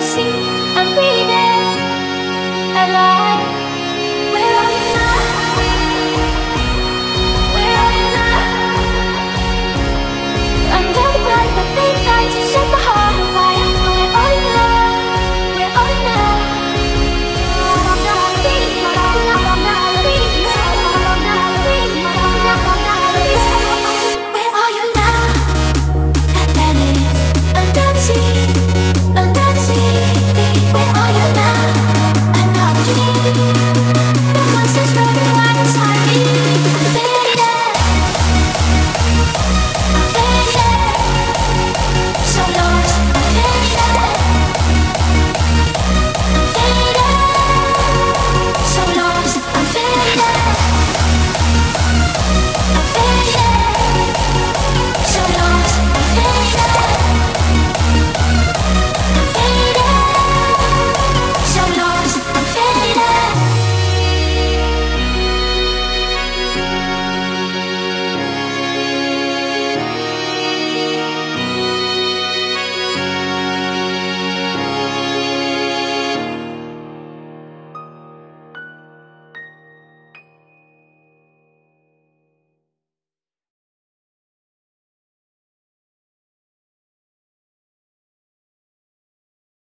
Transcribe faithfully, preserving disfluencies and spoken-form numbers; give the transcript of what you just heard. see.